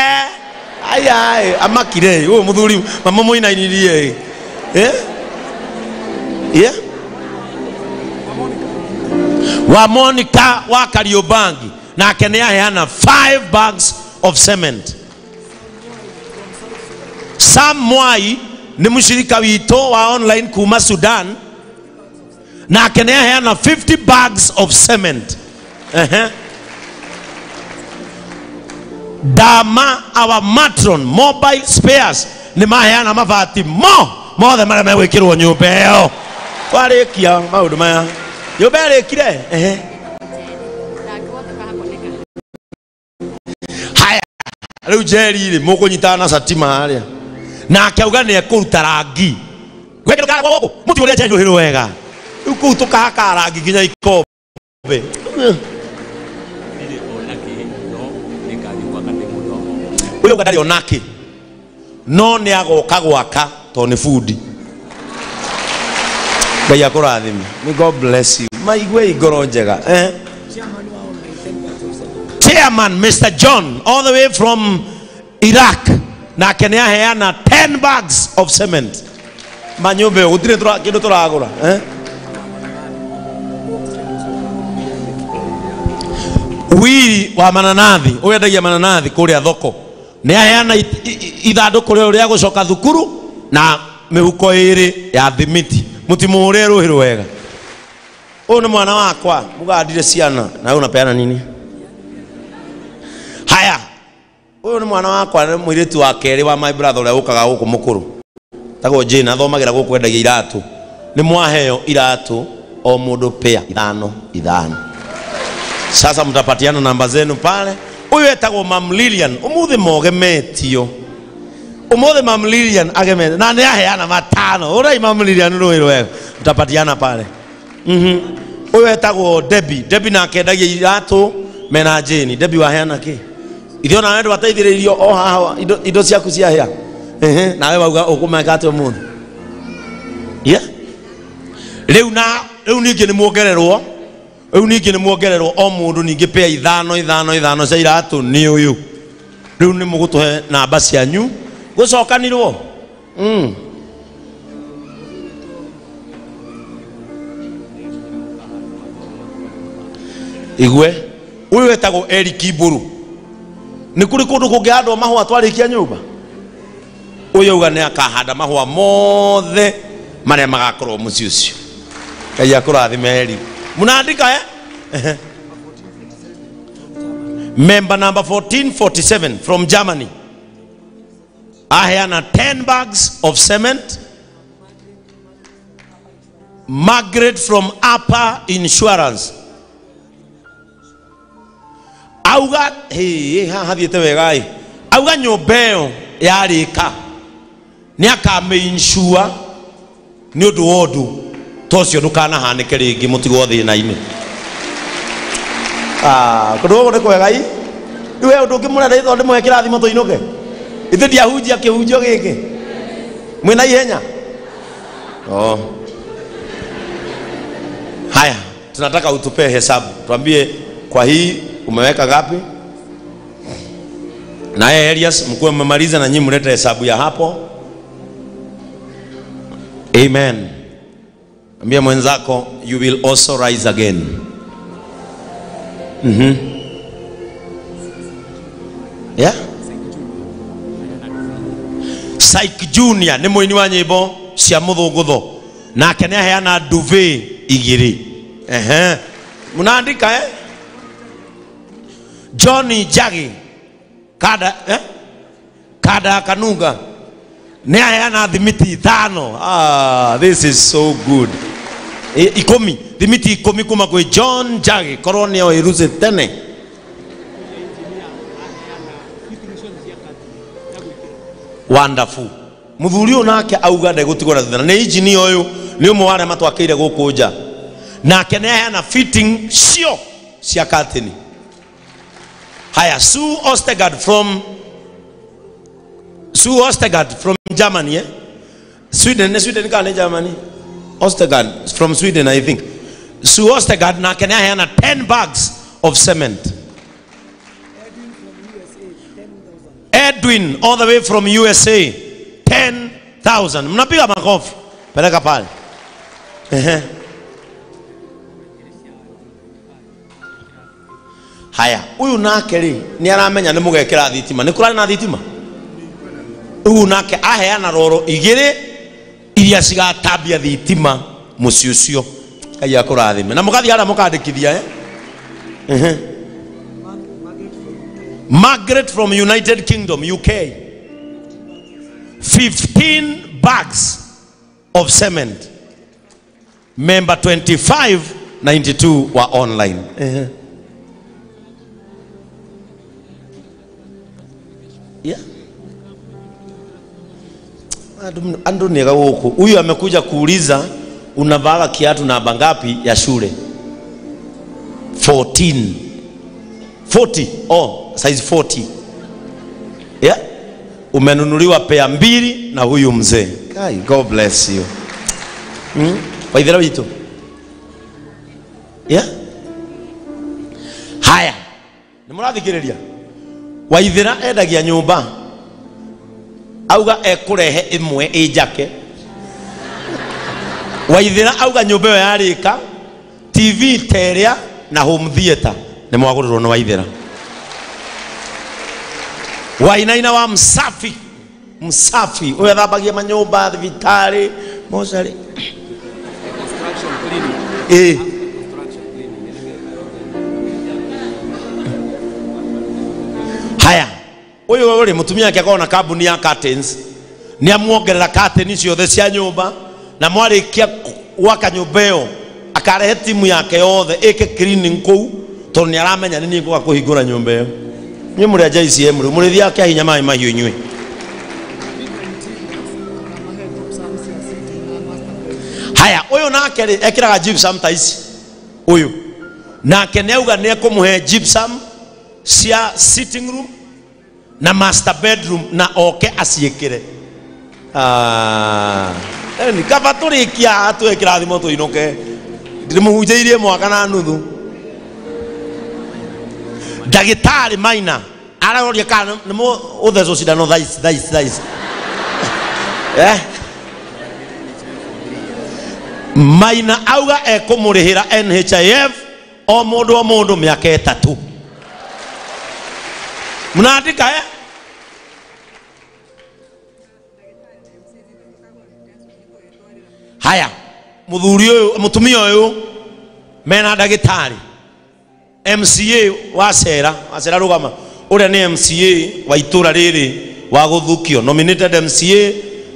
ayai amakire uyu muthuri mama moina inirie wa Monica wa Kariobangi na kenya heana 5 bags of cement Samwai ni mushirika wito wa online kuma Sudan na kenea heana 50 bags of cement Dama our matron mobile spares ni maheana mavati more than mara mewekiru wa nyubeo kwa rekia maudu maya nyubeo rekire haya leo jeri hili moko nyitana satima halia na keugane ya kurutaragi weke lukara kwa woko muti ulea chenjo hilo wega uko toka hakara giginya ikobe ile onake no nikajikwa kande mudomo uyo ngadari onake no ne agoka gwaka to ne food baya korathimi may God bless you maigwe igoro njega chairman Mr. John all the way from Iraq na Kenya heana 10 bags of cement manyobe utire tura kido tura agora wili wa mananathi uyu ndagia mananathi kuria thoko ni aheana ithanduku ria ria gucoka thukuru na mihuko iri ya thimiti mutimure ruhiru wega uyu ni mwana wakwa mugandire ciana na unapeana nini haya uyu ni mwana wakwa ni mwiritu wa keri wa my brother uria ukaga guku mukuru tago jina thomagira guku endagia iratu ni mwaheo iratu o mundu pea ithano sasa mtapatiana namba zenu pale uyu etagwo Mamlilian umuthe mogemetio umuthe Mamlilian agemetio na ne aheana matano urai Mamlilian ruiru wega mtapatiana pale uyu etagwo Debbie na kendagia iratu mena jeni Debbie waheana ki ithio na wendu wateithiririo o haha indo ciaku cia hea nawe wauga ukumeka ati umuntu riu ningi ni muongererwo uniki ni muongererwo o mundu ningi pea ithano cia iratu ni uyu riu ni mugutuhe namba cianyu gucokanirwo igwe uyu wetagwo Eric Iburu ni kuri kundu kungihandwo mahua twarikia nyumba uyu uga ni akahanda mahua mothe maria magakorwo mucii ucio Kaya kurathime heri. Munaandika eh? Member number 1447 from Germany. Aheana 10 bags of cement. Margaret from Upper Insurance. Auga hey hahaviete wegai. Auga nyobeo ya rika. Niaka meinsure ni ndu wodu. Tosio dukana haneke ringi mutigo the naime. Ah kudogo ne kwegai. Iwe ndungimura ri thonde mwekira thimo toinoke. Ithindi ahunjia kihunjio giki. Mwina ihenya. Oh. Haya, tunataka utupe hesabu. Tuambie kwa hii umeweka ngapi? Na Elias mkuu mmemaliza na nyinyi mlete hesabu ya hapo. Amen. Ambia mwenzako you will also rise again. Mhm. Yeah? Psych Junior ni muini wa nyimbo cia muthungutho. Na kene heana duve igiri. Ehe. Munaandika eh? Johnny Jagi kada eh? Kada kanunga ne ayana dimiti tano. Ah, this is so good. Ikomi dimiti ikomi kuma kwa John Jagi koroni ya iruze tene. Wonderful. Muthuri onake auga de gutigora thina ne injini oyo ni umware matwakire gukunja na kene ayana fitting sio cia katini. Haya, Sue Ostegard from Germany, eh? Sweden kane Germany. Ostegard from Sweden, I think. Sue Ostegard na Kenya hana 10 bags of cement. Edwin from USA, 10,000. Edwin all the way from USA, 10,000. Mnapiga makofi. Peleka pale. Haya, uyu nake ri ni aramenya ni mugekira thitima. Ni kurani na thitima. Uyu nake aheana roro igire iria cigatabia thitima muci ucio. Ngai akurathime. Na mugathia ara mukandikithia eh. Mhm. Margaret from United Kingdom, UK. 15 bags of cement. Member 2592 wa online. Yeah. Ando ni gawoko. Huyu amekuja kuuliza unavaa kiatu na bangapi ya shule. 40. Oh, size 40. Yeah. Umenunuliwa pea mbili na huyu mzee. God bless you. Waidhira wito. Yeah. Haya. Nimurathikireria. Waithira endagia nyumba auga ekurehe imwe ijake. Waithira auga nyumba ya rika TV teria na home theater ni mwagurirwo ni Waithira. Wainaina wa msafi uyathambagia manyumba thibitari mochari eh. Haya, wewe uri mutumia yake akona kabuni ya curtains. Ni amuongerera curtains ciothe cia nyumba na mwarikia waka nyumbeo akarehe timu yake yothe eke cleaning kou to ni aramenya nini ngoka kuhingura nyumbeo. Ni muri ya JCM muri thia kia hinya mai mahiu nyui. Haya, uyu nake ekiraga gypsum ta ici. Uyu nake neuga ne kumuhe gypsum cia sitting room na master bedroom na oke asiekire. Ah, ni kavaturi kia atu ekirathimo to inoke ndimuhunjeirie mwaka na nuthu. Dagitari maina araoria kana nimo uthezo sidano thais eh. Maina auga ekumurihira NHIF o mundu miaka etatu. Munaandika eh? Haya, muthuri uyu mutumia uyu mena dagitari MCA wasera rugama uria ni MCA wa itura riri wa guthukio nominated MCA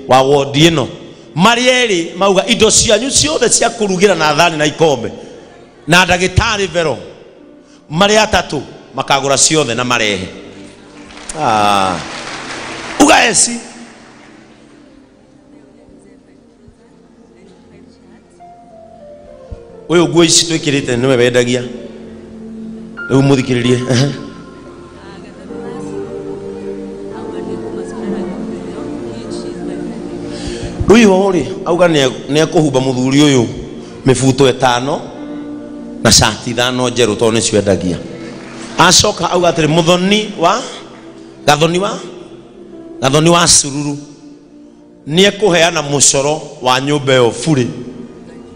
wa ward ino marieri mauga indo cianyu ciothe cia kurugira na thani na ikombe na dagitari vero mari atatu makagura ciothe na marehe ugaesi wewe nguo ici twikirite ni wendagia riu muthikiririe Ruihori auga ne kuhuba muthuri uyu mifuto etano na shati thano njeru to ni ciendagia acoka auga atiri muthoni wa sururu nie kuheana mucoro wa nyumba yo furi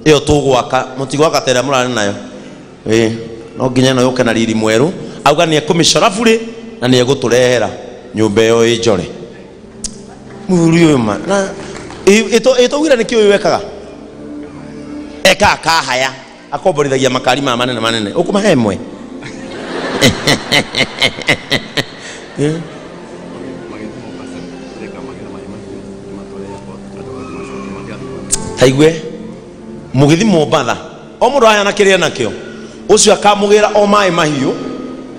iyo tugwaka mutigwaka tera murani nayo no nginya no yoka na riri mweru auga nie kumicora furi na nie guturehera nyumba yo ijore muthuri uyu ma na ito wira nikio wekaga eka ka haya akomborithagia makari ma manene ukumahe mwe taigwe mugithi mobadha o mundu aya nakiria nakio ucio akamugira o mai mahiu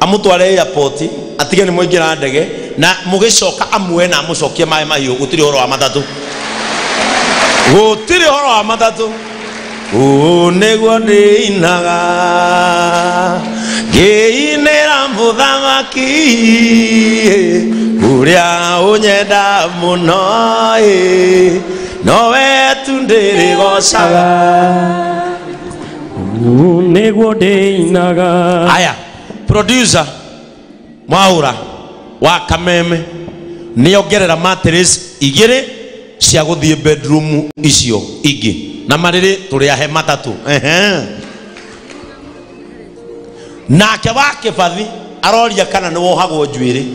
amutware airport atige ni muingira ndege na mugicoka amwe na mucokie mai mahiu gutiri horo wa matatu gutiri horo wa matatu unegwo ndinaga geinera muthamaki uria unyenda muno nowe tundiri gosaga unegwo ndinaga aya producer Mwaura wa Kameme niongerera mattress igire cia guthie bedroom icio ingi na mariri turiahe matatu na kewake fathi aroria kana ni wohagwo njwiri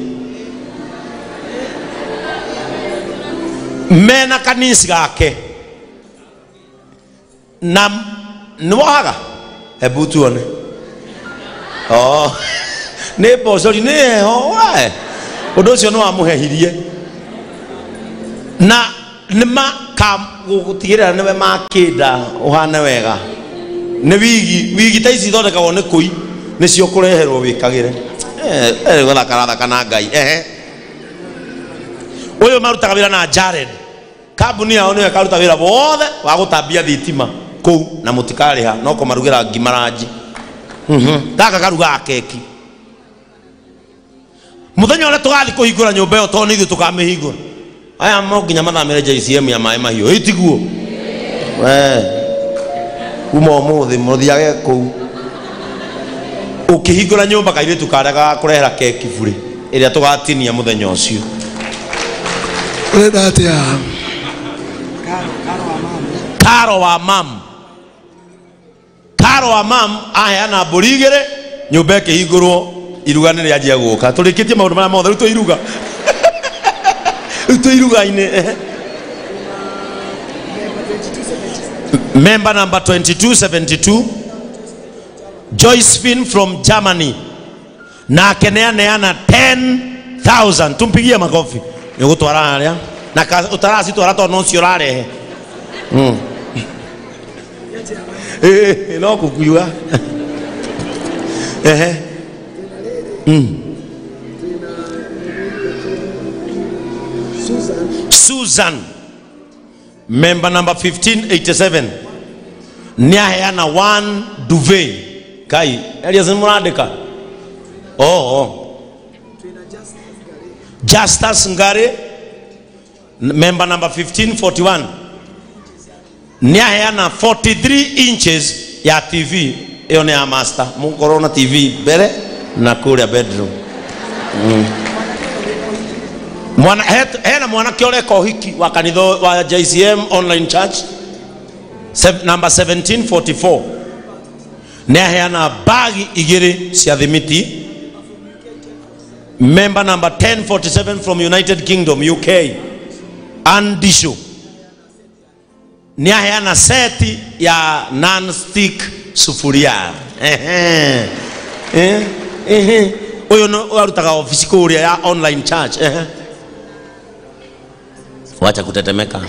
mena kanisi gake na ni wohaga hebu tuone oh ne bozori ne ho wae odocio no amuhehirie na nima ka gutigira niwe makida uhane wega ni wigi taici thondekagwo ni kui nicio kureherwo wikagire wala karatha kana ngai uyu marutaga wira na Jared kambuni yao niwe karuta wira wothe wa gutambia thitima kou na mutikariha no kumarugira ngimaraji daka karuga keki muthenya ule tugathi kuhingura nyumba yo to ni ithu tukamihingura aya monginya mathamire JCM ya mai mahio itiguo we umo muthe muthiage ku ukihingura nyumba kaire tukaraga kurehera keki furi iria tugatinia muthenya ucio reda tia karo wa mam aya na burigere nyumba ikihingurwo iruga ni ria jia guka turikitie maundu mara mothe tu iruga member number 2272 Joyce Finn from Germany na keneana 10,000 tumpigia makofi yugutwara ya na utarasi twarato no ciorare no kukuyua Susan member number 1587 niaheana one duvet kai elias muradeka oh Justus Ngare member number 1541 niaheana 43 inches ya TV iyo ni ya master mukorona TV bere na kuria bedroom mwana hena mwana kiole ko hiki wa kanitha wa JCM online church number 1744 ne hena bagi igire siadhimiti member number 1047 from United Kingdom UK Andisho ni aheana seti ya non-stick sufuria. Oyo no warutaka ofisi kuria ya online church. Wacha kutetemeka.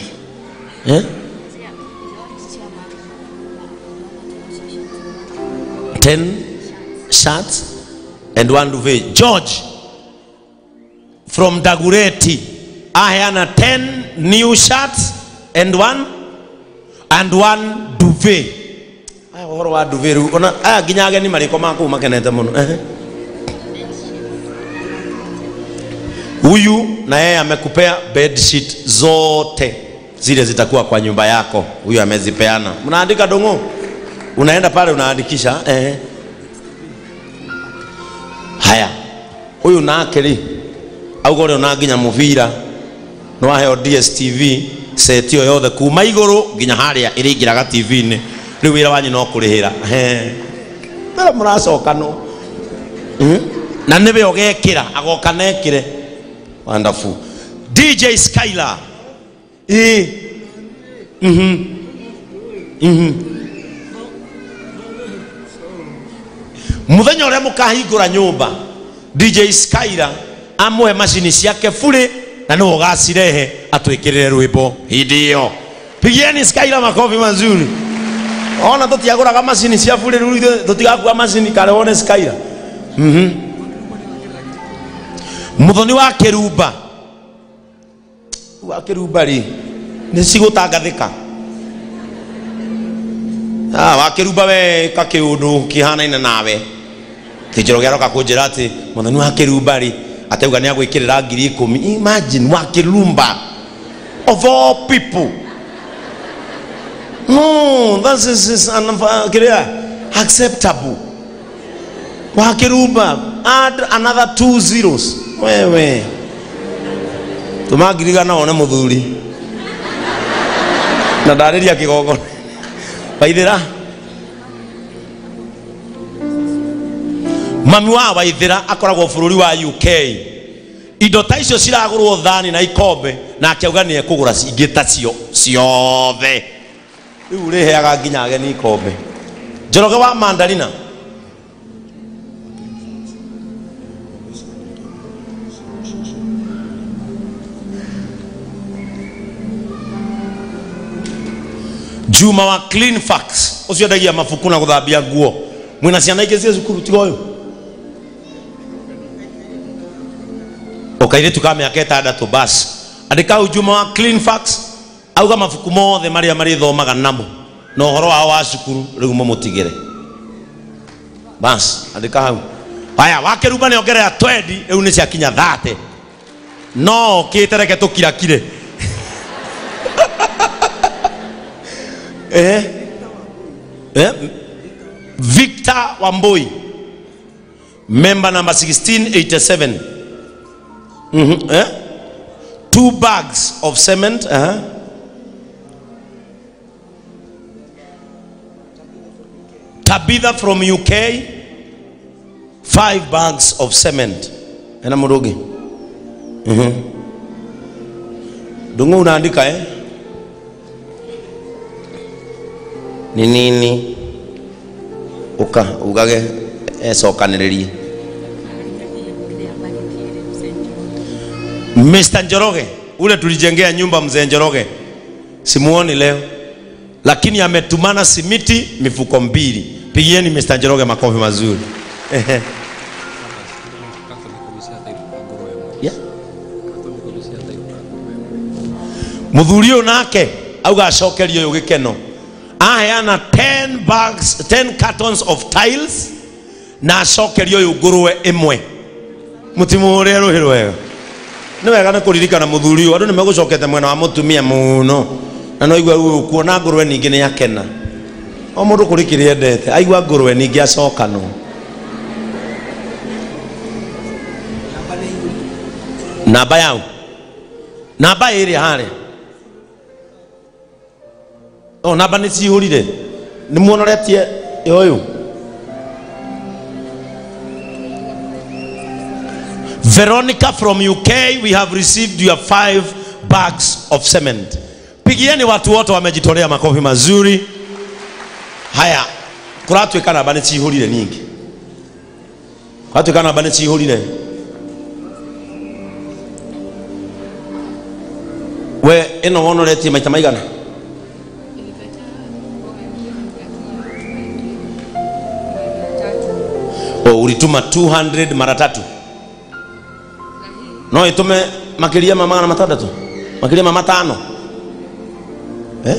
Ten shirts and one duvet. George from Dagureti aheana 10 new shirts and one duvet. Horo wa duvet ona ginyage ni mariko maku makenete muno. Huyu na yeye amekupea bed sheet zote zile zitakuwa kwa nyumba yako. Huyu amezipeana. Mnaandika dongo. Unaenda pale unaandikisha haya. Huyu na akili au gore unaginya muvira no ahe DStv seti yothe kuma iguru ginya haria iringiraga TV ni riwira wanyu no kurihira. Mara muracoka no. Na nibe ogekira agoka nekire. Wonderful. DJ Skylar. Muthenya uria mukahingura nyumba DJ Skylar amwe mashini ciake fully na no ugacirehe atwikirire rwimbo hindio. Pigieni Skylar makofi mazuri. Ona tutiagura kama mashini cia fully tutigakuwa mashini kale one Skylar. Muthoni wa Keruba ri nĩcigũtangathĩka. Wa Keruba we kakiundu kihanaine nawe kijirogero kakunjira ati muthoni wa Keruba ri atauga ni agwikirira 10,000. Imagine wa Kirumba of all people. No, this is unacceptable. Wa Keruba add another 2 zeros. Wewe tumagiriga na ona muthuri na dariria kigogo baithira mami wa baithira akoragwo bururi wa UK indo ta icio ciragurwo thani na ikombe na akiauga ni ekugura cingita cio ciothe riu riheaga nginya ageni ikombe njoroge wa mandarina. Juma wa clean facts usio dagia mafuku na kuthambia nguo mwina ciana ikizie cukuru tigo yo okaire tukame aketa ada to bas adika Juma wa clean facts auga mafuku mothe maria marithomaga namo no horo wa cukuru riu mutigire bas adika hau haya wake rubane ongerea 20 riu ni cia kinya 30 no kitereke tukira kire. Victor Wambui, member number 1687. Two bags of cement. Tabitha from UK, 5 bags of cement. Ena murugi. Dungu unaandika nini uka ugage esokaniririe. Mr. Njoroge ule tulijengea nyumba mzee Njoroge simuoni leo lakini ametumana simiti mifuko 2. Pigieni Mr. Njoroge makofi mazuri. Mudhurio nake auga acokerio yo gikeno. Aheana 10 cartons of tiles na cokerio yungurwe imwe mutimure ruhirwe ni wega na kuririkana muthuri andu ni megucokete mwena wa mutumia muno na no igwa kuona ngurwe ningi ni yakena o mundu kurikire ndete aigwa ngurwe ningi acokano namba yao namba iri hare. Oh, naba ni sihurire ni muonoretie yoyu Veronica from UK, we have received your 5 bags of cement. Pigieni watu wote wamejitolea makofi mazuri. Haya. Kuratwe kana bane chihulire nyingi. Kuratwe kana bane chihulire. We eno wono leti maita maigana. O ulituma 200 mara 3. No itume makiria mama na matanda tu. Makiria mama 5. Eh?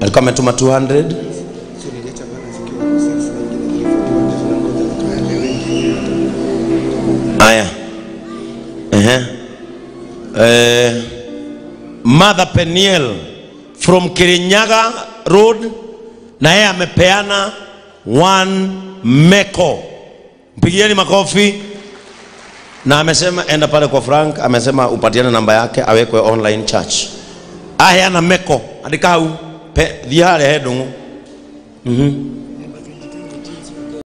Alikuwa ametuma 200. Aya. Mother Peniel from Kirinyaga Road na yeye amepeana 1 meko. Mpigieni makofi. Na amesema enda pale kwa Frank, amesema upatiane namba yake awekwe online church. Aya na meko. Andika huu. Pe, diare hedungu.